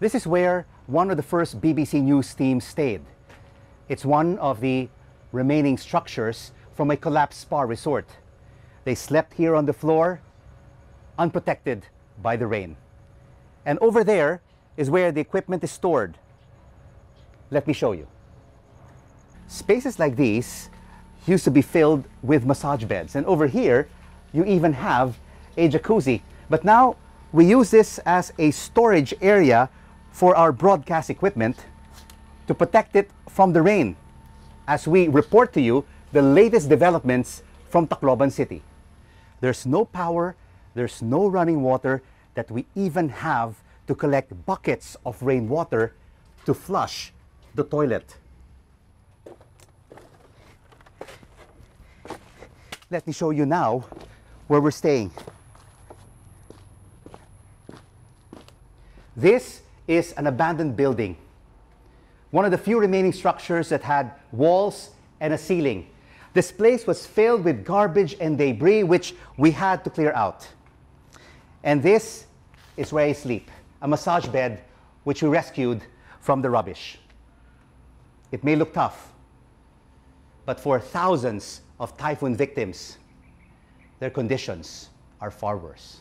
This is where one of the first BBC News teams stayed. It's one of the remaining structures from a collapsed spa resort. They slept here on the floor, unprotected by the rain. And over there is where the equipment is stored. Let me show you. Spaces like these used to be filled with massage beds. And over here, you even have a jacuzzi. But now we use this as a storage area for our broadcast equipment to protect it from the rain as we report to you the latest developments from Tacloban City. There's no power, there's no running water, that we even have to collect buckets of rainwater to flush the toilet. Let me show you now where we're staying. This is an abandoned building, one of the few remaining structures that had walls and a ceiling. This place was filled with garbage and debris, which we had to clear out. And this is where I sleep, a massage bed which we rescued from the rubbish. It may look tough, but for thousands of typhoon victims, their conditions are far worse.